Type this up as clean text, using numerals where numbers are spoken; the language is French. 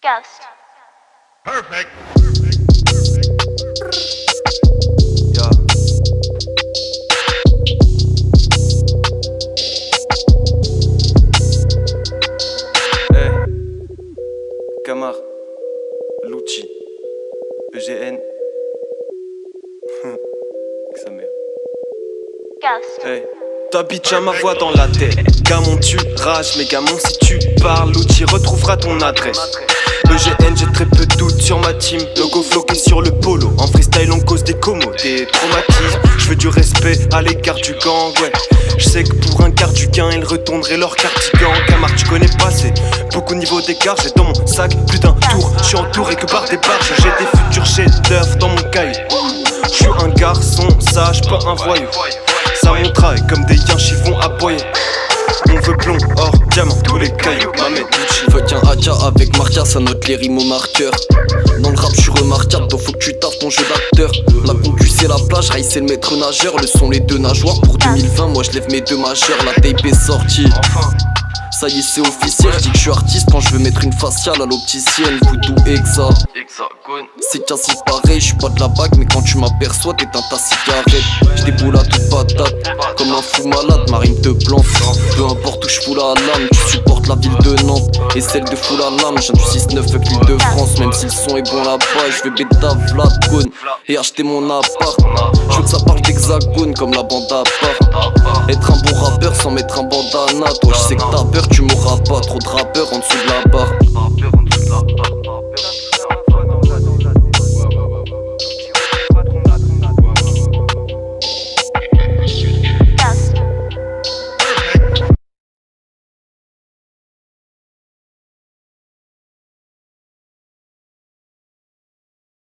Ghost. Perfect. Yeah. Hey. Camar. Lvcci. EGN. Que sa mère. Ghost. Hey. Ta bitch a ma voix dans la tête. Gamon tu rages, mais gamon si tu parles, Lvcci retrouvera ton adresse. EGN, j'ai très peu de doutes sur ma team. Logo floqué sur le polo. En freestyle on cause des commos, des traumatismes. Je veux du respect à l'écart du gang, ouais. Je sais que pour un quart du gain, ils retourneraient leur cardigan. Camar, tu connais pas, c'est beaucoup niveau d'écart. J'ai dans mon sac plus d'un tour. Je suis entouré que par des barges. J'ai des futurs chefs-d'œuvre dans mon cahier. Je suis un garçon sage, pas un voyou. Ça montra et comme des yens chiffons aboyés. On veut plomb, or, diamant, tous les cailloux m'amènent Lvcci. Fuck un AK avec Marca, ça note les rimes au marqueur. Dans le rap je suis remarquable, donc faut que tu taffes ton jeu d'acteur. La concu c'est la plage, Raï c'est le maître nageur. Le son les deux nageoires, pour 2020 moi je lève mes deux majeurs. La tape est sortie, ça y est c'est officiel. Je dis que je suis artiste quand je veux mettre une faciale à l'opticienne. Vooodoo Hexa, c'est quasi pareil, je suis pas de la bague. Mais quand tu m'aperçois t'éteins ta cigarette. Je déboule à toute patate, comme un fou malade, ma rime te plante. Peu importe où je fous la lame, tu supportes la ville de Nantes et celle de Foulanam. J'ai du 6-9 avec l'île de France, même si le son est bon là-bas. Je vais bêta Vlad et acheter mon appart. Je veux que ça parle d'hexagone comme la bande à part. Être un bon rappeur sans mettre un bandana. Toi je sais que t'as peur, tu m'auras pas. Trop de rappeurs en dessous de la barre.